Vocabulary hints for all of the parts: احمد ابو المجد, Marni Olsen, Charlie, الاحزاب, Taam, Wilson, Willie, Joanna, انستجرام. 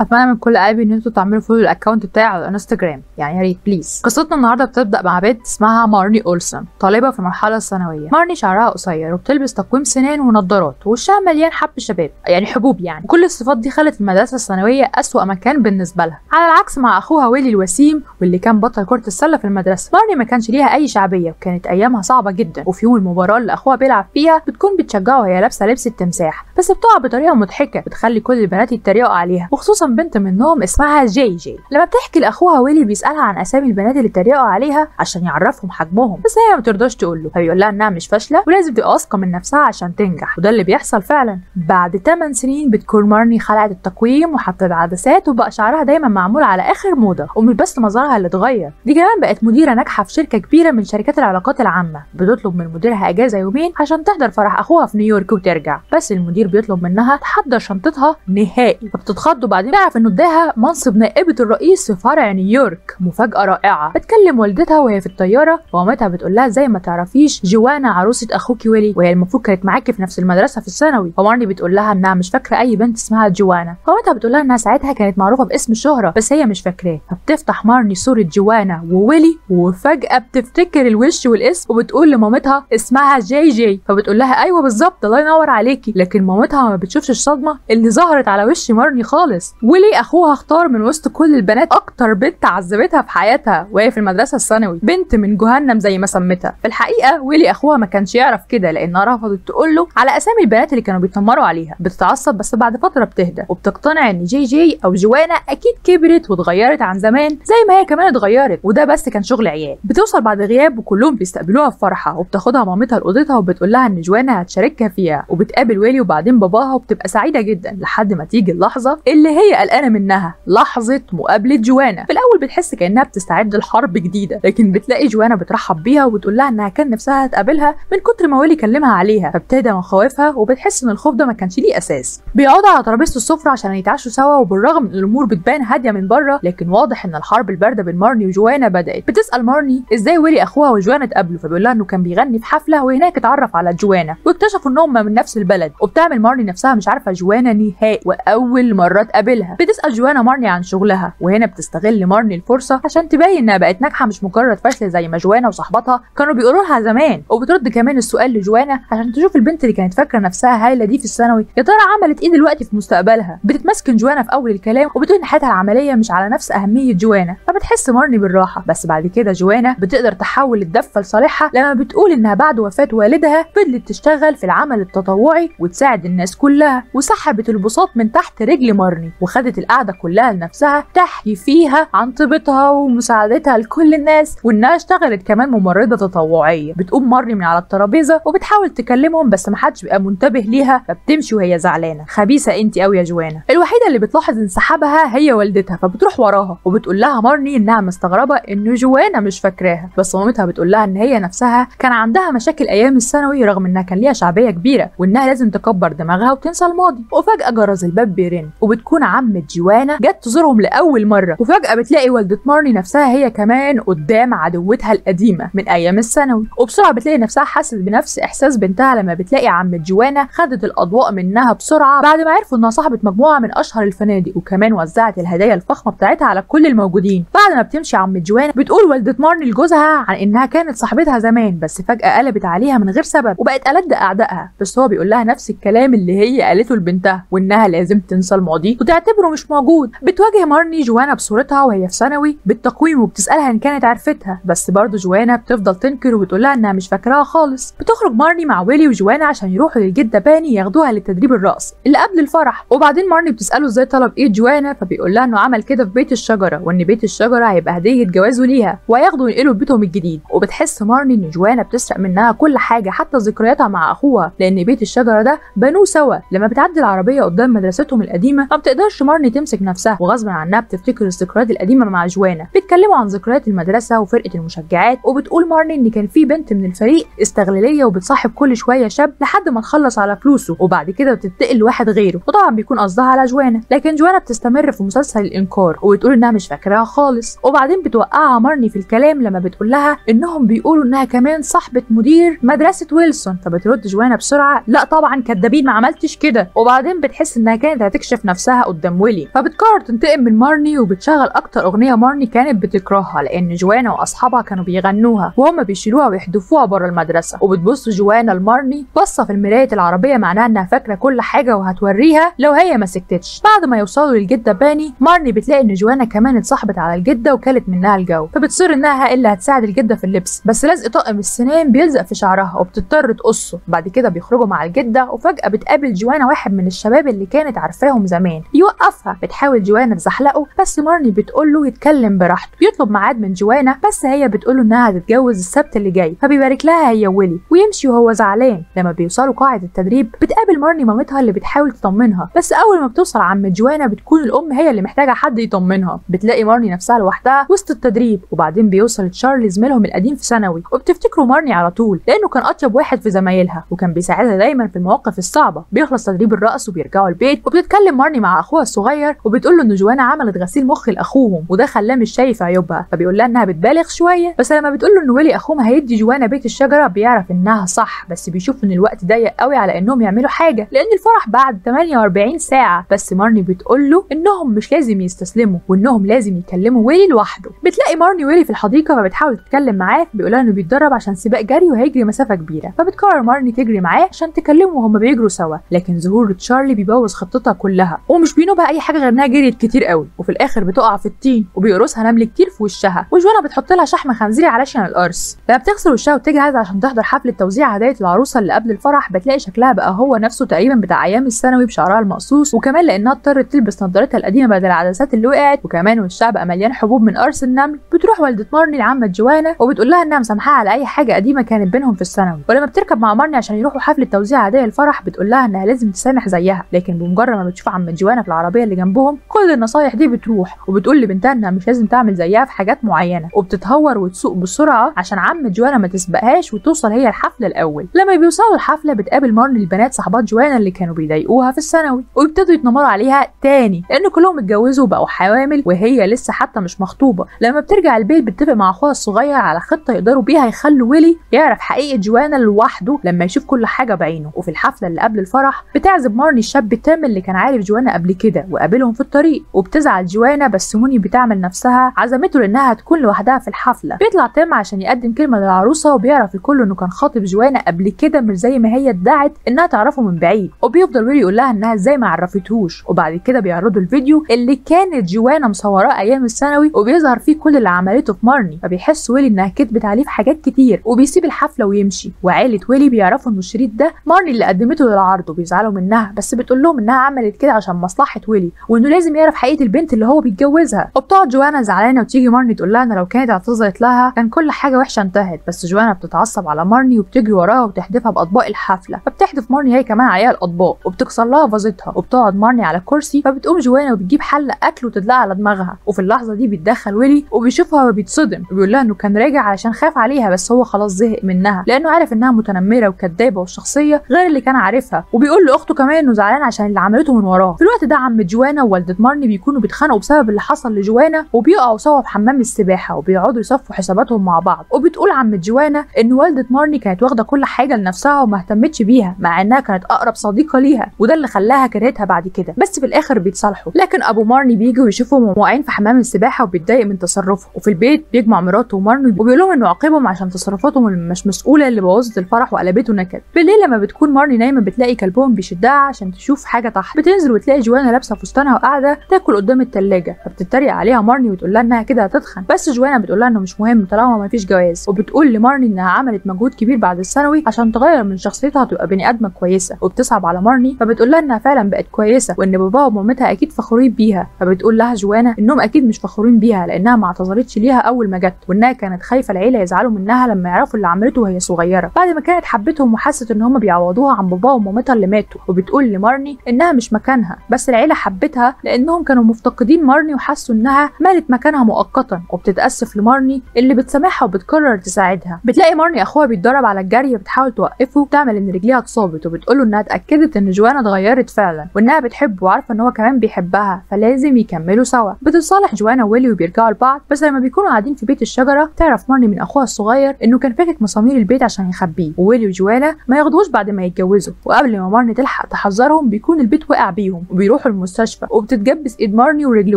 اتمنى من كل قلبي ان انتوا تعملوا فولو للاكونت بتاعي على الانستجرام، يعني يا ريت بليز. قصتنا النهارده بتبدا مع بنت اسمها مارني اولسن، طالبه في المرحله الثانويه. مارني شعرها قصير وبتلبس تقويم سنان ونضارات، ووشها مليان حب شباب، يعني حبوب يعني، وكل الصفات دي خلت المدرسه الثانويه اسوأ مكان بالنسبه لها، على العكس مع اخوها ويلي الوسيم واللي كان بطل كره السله في المدرسه. مارني ما كانش ليها اي شعبيه وكانت ايامها صعبه جدا، وفي يوم المباراه اللي اخوها بيلعب فيها بتكون بتشجعه وهي لابسه لبس التمساح، بس بتقع بطريقه مضحكه بتخلي كل البنات يتريقوا عليها، وخصوصا بنت منهم اسمها جي. لما بتحكي لاخوها ويلي بيسالها عن اسامي البنات اللي اتريقوا عليها عشان يعرفهم حجمهم، بس هي ما بترضاش تقول له، فبيقول لها انها مش فاشله ولازم تبقى واثقه من نفسها عشان تنجح، وده اللي بيحصل فعلا. بعد 8 سنين بتكون مارني خلعت التقويم وحطت عدسات، وبقى شعرها دايما معمول على اخر موضه، ومش بس مظهرها اللي اتغير، دي كمان بقت مديره ناجحه في شركه كبيره من شركات العلاقات العامه، بتطلب من مديرها اجازه يومين عشان تحضر فرح اخوها في نيويورك وترجع، بس المدير بيطلب منها تحضر شنطتها نهائي، فبتتخض وبعدين تعرف انه اداها منصب نائبه الرئيس في فرع نيويورك. مفاجاه رائعه، بتكلم والدتها وهي في الطياره، ومامتها بتقول لها زي ما تعرفيش جوانا عروسه اخوكي ويلي، وهي المفروض كانت معاكي في نفس المدرسه في الثانوي. فمارني بتقول لها انها مش فاكره اي بنت اسمها جوانا، فمامتها بتقول لها انها ساعتها كانت معروفه باسم الشهره بس هي مش فاكراه، فبتفتح مارني صوره جوانا وويلي، وفجاه بتفتكر الوش والاسم وبتقول لمامتها اسمها جي، فبتقول لها ايوه بالظبط الله ينور عليكي. لكن مامتها ما بتشوفش الصدمه اللي ظهرت على وش مارني خالص. ويلي اخوها اختار من وسط كل البنات اكتر بنت عذبتها في حياتها وهي في المدرسه الثانوي، بنت من جهنم زي ما سمتها. في الحقيقه ويلي اخوها ما كانش يعرف كده، لانها رفضت تقول له على اسامي البنات اللي كانوا بيتنمروا عليها. بتتعصب بس بعد فتره بتهدى وبتقتنع ان جي او جوانا اكيد كبرت واتغيرت عن زمان زي ما هي كمان اتغيرت، وده بس كان شغل عيال. بتوصل بعد غياب وكلهم بيستقبلوها بفرحه، وبتاخدها مامتها لاوضتها وبتقول لها ان جوانا هتشاركها فيها، وبتقابل ويلي وبعدين باباها، وبتبقى سعيده جدا لحد ما تيجي اللحظه اللي هي قلقانه منها، لحظه مقابله جوانا. في الاول بتحس كانها بتستعد لحرب جديده، لكن بتلاقي جوانا بترحب بيها وبتقول لها انها كان نفسها تقابلها من كتر ما ويلي كلمها عليها، فبتهدى من خوفها وبتحس ان الخوف ده ما كانش ليه اساس. بيقعدوا على ترابيزه السفره عشان يتعشوا سوا، وبالرغم ان الامور بتبان هاديه من بره لكن واضح ان الحرب البارده بين مارني وجوانا بدات. بتسال مارني ازاي ويلي اخوها وجوانا اتقابلوا، فبيقول لها انه كان بيغني في حفله وهناك اتعرف على جوانا واكتشفوا انهم من نفس البلد، وبتعمل مارني نفسها مش عارفه جوانا نهائي واول مره تقابلها. بتسال جوانا مارني عن شغلها، وهنا بتستغل مارني الفرصه عشان تبين انها بقت ناجحه مش مجرد فاشله زي ما جوانا وصاحبتها كانوا بيقولوا لها زمان، وبترد كمان السؤال لجوانا عشان تشوف البنت اللي كانت فاكره نفسها هايله دي في الثانوي يا ترى عملت ايه دلوقتي في مستقبلها. بتتمسكن جوانا في اول الكلام وبتقول ان حياتها العمليه مش على نفس اهميه جوانا، فبتحس مارني بالراحه. بس بعد كده جوانا بتقدر تحول الدفه لصالحها لما بتقول انها بعد وفاه والدها فضلت تشتغل في العمل التطوعي وتساعد الناس كلها، وسحبت البساط من تحت رجل مارني وخدت القعده كلها لنفسها تحكي فيها عن طيبتها ومساعدتها لكل الناس، وانها اشتغلت كمان ممرضه تطوعيه. بتقوم مارني من على الترابيزه وبتحاول تكلمهم بس محدش بيبقى منتبه ليها، فبتمشي وهي زعلانه. خبيثه انت قوي يا جوانا. الوحيده اللي بتلاحظ انسحابها هي والدتها، فبتروح وراها وبتقول لها مارني انها مستغربه ان جوانا مش فاكراها، بس مامتها بتقول لها ان هي نفسها كان عندها مشاكل ايام الثانوي رغم انها كان ليها شعبيه كبيره، وانها لازم تكبر دماغها وتنسى الماضي. وفجاه جرس الباب بيرن، وبتكون عمه جوانا جت تزورهم لاول مره، وفجاه بتلاقي والده مارني نفسها هي كمان قدام عدوتها القديمه من ايام الثانوي، وبسرعه بتلاقي نفسها حاسس بنفس احساس بنتها لما بتلاقي عمه جوانا خدت الاضواء منها بسرعه بعد ما عرفوا انها صاحبه مجموعه من اشهر الفنادق، وكمان وزعت الهدايا الفخمه بتاعتها على كل الموجودين. بعد ما بتمشي عمه جوانا بتقول والده مارني لجوزها عن انها كانت صاحبتها زمان بس فجاه قلبت عليها من غير سبب وبقت ألد اعدائها، بس هو بيقول لها نفس الكلام اللي هي قالته لبنتها وانها لازم تنسى الماضي وتعتبره مش موجود. بتواجه مارني جوانا بصورتها وهي في ثانوي بالتقويم، وبتسالها ان كانت عرفتها، بس برضه جوانا بتفضل تنكر وبتقول لها انها مش فاكراها خالص. بتخرج مارني مع ويلي وجوانا عشان يروحوا للجده باني ياخدوها لتدريب الرقص اللي قبل الفرح، وبعدين مارني بتساله ازاي طلب ايه جوانا، فبيقول لها انه عمل كده في بيت الشجره وان بيت الشجره هيبقى هديه جوازه ليها وهياخدوا ينقلوا لبيتهم الجديد. وبتحس مارني ان جوانا بتسرق منها كل حاجه حتى ذكرياتها مع اخوها، لان بيت الشجره ده بنوه سوا. لما بتعدي العربيه قدام مدرستهم القديمه ما بتقدرش مارني تمسك نفسها، وغصب عنها بتفتكر الذكريات القديمه مع جوانا. بيتكلموا عن ذكريات المدرسه وفرقه المشجعات، وبتقول مارني ان كان في بنت من الفريق استغلاليه وبتصاحب كل شويه شاب لحد ما تخلص على فلوسه وبعد كده بتنتقل لواحد غيره، وطبعا بيكون قصدها على جوانا. لكن جوانا بتستمر في مسلسل الانكار وبتقول انها مش فاكراها خالص، وبعدين بتوقعها مارني في الكلام لما بتقول لها انهم بيقولوا انها كمان صاحبه مدير مدرسه ويلسون، فبترد جوانا بسرعه لا طبعا كدابين ما عملتش كده، وبعدين بتحس انها كانت هتكشف نفسها قدام بيقدم ويلي، فبتقرر تنتقم من مارني وبتشغل اكتر اغنيه مارني كانت بتكرهها لان جوانا واصحابها كانوا بيغنوها وهم بيشيلوها ويحدفوها بره المدرسه. وبتبص جوانا لمارني بصه في المرايه العربيه معناها انها فاكره كل حاجه وهتوريها لو هي ما سكتتش. بعد ما يوصلوا للجده باني، مارني بتلاقي ان جوانا كمان اتصاحبت على الجده وكلت منها الجو، فبتصير انها اللي هتساعد الجده في اللبس، بس لازق طقم السنان بيلزق في شعرها وبتضطر تقصه. بعد كده بيخرجوا مع الجده وفجاه بتقابل جوانا واحد من الشباب اللي كانت عارفاهم زمان يوقفها. بتحاول جوانا تزحلقه بس مارني بتقول له يتكلم براحته. بيطلب ميعاد من جوانا بس هي بتقول له انها هتتجوز السبت اللي جاي، فبيبارك لها هي ويلي ويمشي وهو زعلان. لما بيوصلوا قاعه التدريب بتقابل مارني مامتها اللي بتحاول تطمنها، بس اول ما بتوصل عم جوانا بتكون الام هي اللي محتاجه حد يطمنها. بتلاقي مارني نفسها لوحدها وسط التدريب. وبعدين بيوصل تشارلي زميلهم القديم في ثانوي وبتفتكروا مارني على طول لانه كان اطيب واحد في زمايلها وكان بيساعدها دايما في المواقف الصعبه. بيخلص تدريب الرقص وبيرجعوا البيت، وبتتكلم مارني مع اخوها الصغير وبتقول له ان جوانا عملت غسيل مخ لاخوهم وده خلاه مش شايف عيوبها، فبيقول لها انها بتبالغ شويه. بس لما بتقول له ان ويلي اخوهم هيدي جوانا بيت الشجره بيعرف انها صح، بس بيشوف ان الوقت ضيق قوي على انهم يعملوا حاجه لان الفرح بعد 48 ساعه. بس مارني بتقول له انهم مش لازم يستسلموا وانهم لازم يكلموا ويلي لوحده. بتلاقي مارني ويلي في الحديقه فبتحاول تتكلم معاه، بيقول لها انه بيتدرب عشان سباق جري وهيجري مسافه كبيره، فبتقرر مارني تجري معاه عشان تكلمه وهم بيجروا سوا. لكن ظهور تشارلي بيبوظ خطتها كلها ومش بينوبها اي حاجه غير انها جريت كتير قوي، وفي الاخر بتقع في الطين وبيقرصها نمل كتير في وشها، وجوانا بتحط لها شحم خنزيري علشان القرص. لما بتغسل وشها وتجهز عشان تحضر حفله توزيع هدايا العروسه اللي قبل الفرح، بتلاقي شكلها بقى هو نفسه تقريبا بتاع ايام الثانوي بشعرها المقصوص، وكمان لانها اضطرت تلبس نظارتها القديمه بدل العدسات اللي وقعت، وكمان وشها بقى مليان حبوب من قرص النمل. بتروح والده مارني لعمه جوانا وبتقول لها انها مسامحاها على اي حاجه قديمه كانت بينهم في الثانوي. ولما بتركب مع مارني عشان يروحوا حفله توزيع هدايا الفرح بتقول لها انها لازم تسامح زيها، لكن بمجرد ما بتشوف عمه جوانا في العربيه اللي جنبهم كل النصايح دي بتروح، وبتقول لبنتها انها مش لازم تعمل زيها في حاجات معينه، وبتتهور وتسوق بسرعه عشان عمه جوانا ما تسبقهاش وتوصل هي الحفله الاول. لما بيوصلوا الحفله بتقابل مارني البنات صاحبات جوانا اللي كانوا بيضايقوها في الثانوي وبيبتدوا يتنمروا عليها تاني لان كلهم اتجوزوا وبقوا حوامل وهي لسه حتى مش مخطوبه. لما بترجع البيت بتتفق مع اخوها الصغير على خطه يقدروا بيها يخلوا ويلي يعرف حقيقه جوانا لوحده لما يشوف كل حاجه بعينه. وفي الحفله اللي قبل الفرح بتعزب مارني الشاب تام اللي كان عارف جوانا قبل كده وقابلهم في الطريق، وبتزعل جوانا بس موني بتعمل نفسها عزمته لانها هتكون لوحدها في الحفله. بيطلع تام عشان يقدم كلمه للعروسه وبيعرف الكل انه كان خاطب جوانا قبل كده مش زي ما هي ادعت انها تعرفه من بعيد، وبيفضل ويلي يقول لها انها ازاي ما عرفتهوش. وبعد كده بيعرضوا الفيديو اللي كانت جوانا مصوراه ايام الثانوي وبيظهر فيه كل اللي عملته في مارني، فبيحس ويلي انها كدبت عليه في حاجات كتير وبيسيب الحفله ويمشي. وعائله ويلي بيعرفوا ان الشريط ده مارني اللي قدمته للعرض وبيزعلوا منها، بس بتقول لهم انها عملت كده عشان مصلحه ويلي وانه لازم يعرف حقيقه البنت اللي هو بيتجوزها. وبتقعد جوانا زعلانه وتيجي مارني تقول لها ان لو كانت اعتذرت لها كان كل حاجه وحشه انتهت، بس جوانا بتتعصب على مارني وبتجري وراها وتحدفها باطباق الحفله، فبتحدف مارني هي كمان عليها الاطباق وبتكسر لها فازتها. وبتقعد مارني على كرسي فبتقوم جوانا وبتجيب حله اكل وتدلقها على دماغها، وفي اللحظه دي بيتدخل ويلي وبيشوفها وبيتصدم وبيقول لها انه كان راجع علشان خاف عليها بس هو خلاص زهق منها لانه عارف انها متنمره وكدابه وشخصيه غير اللي كان عارفها. وبيقول لاخته كمان انه زعلان عشان اللي عملته من وراه. في الوقت ده عم جوانا ووالده مارني بيكونوا بيتخانقوا بسبب اللي حصل لجوانا وبيقعوا سوا في حمام السباحه وبيقعدوا يصفوا حساباتهم مع بعض. وبتقول عم جوانا ان والده مارني كانت واخده كل حاجه لنفسها وما اهتمتش بيها مع انها كانت اقرب صديقه ليها وده اللي خلاها كرهتها بعد كده، بس في الاخر بيتصالحوا. لكن ابو مارني بيجي ويشوفهم واقعين في حمام السباحه وبيتضايق من تصرفه، وفي البيت بيجمع مراته ومارني وبيقول لهم انه عاقبهم عشان تصرفاتهم المش مسؤوله اللي بوظت الفرح وقلبته نكد. بالليل لما بتكون مارني نايمه بتلاقي كلبهم بيشدها عشان تشوف حاجه تحت، بتنزل وتلاقي جوانا لابسه فستانها وقاعده تاكل قدام الثلاجه، فبتتريق عليها مارني وتقول لها انها كده هتتخن، بس جوانا بتقول لها انه مش مهم طالما ما فيش جواز. وبتقول لمارني انها عملت مجهود كبير بعد الثانوي عشان تغير من شخصيتها تبقى بني ادمه كويسه، وبتصعب على مارني فبتقول لها انها فعلا بقت كويسه وان باباها ومامتها اكيد فخورين بيها. فبتقول لها جوانا انهم اكيد مش فخورين بيها لانها ما اعتذرتش ليها اول ما جت وانها كانت خايفه العيله يزعلوا منها لما يعرفوا اللي عملته وهي صغيره بعد ما كانت حبتهم وحست ان هم بيعوضوها عن باباها ومامتها اللي ماتوا. وبتقول لمارني انها مش مكانها بس العيله حبتها لانهم كانوا مفتقدين مارني وحسوا انها مالت مكانها مؤقتا، وبتتاسف لمارني اللي بتسامحها وبتقرر تساعدها. بتلاقي مارني اخوها بيتدرب على الجري بتحاول توقفه وبتعمل ان رجليها اتصابت، وبتقول له انها اتاكدت ان جوانا اتغيرت فعلا وانها بتحبه وعارفه ان هو كمان بيحبها فلازم يكملوا سوا. بتتصالح جوانا وويلي وبيرجعوا لبعض، بس لما بيكونوا قاعدين في بيت الشجره تعرف مارني من اخوها الصغير انه كان فاكك مسامير البيت عشان يخبيه، وويلي وجوانا ما ياخدوش بعد ما يتجوزوا، وقبل ما مارني تلحق تحذرهم بيكون البيت وقع بيهم وبيروحوا المستشفى وبتتجبس ايد مارني ورجل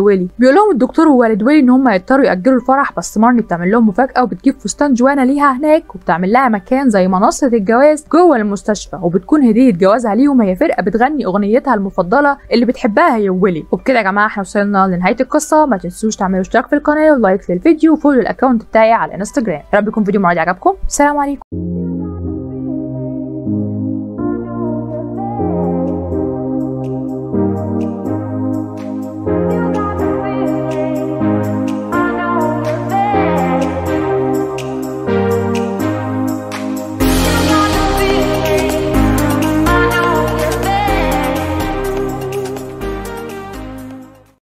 ويلي. بيقول لهم الدكتور ووالد ويلي ان هم هيضطروا ياجلوا الفرح، بس مارني بتعمل لهم مفاجاه وبتجيب فستان جوانا ليها هناك وبتعمل لها مكان زي منصه الجواز جوه المستشفى، وبتكون هديه جوازها ليهم هي فرقه بتغني اغنيتها المفضله اللي بتحبها هي ويلي. وبكده يا جماعه احنا وصلنا لنهايه القصه. ما تنسوش تعملوا اشتراك في القناه ولايك للفيديو وفولو الاكونت بتاعي على الانستجرام. يا رب يكون فيديو المره دي عجبكم. سلام عليكم.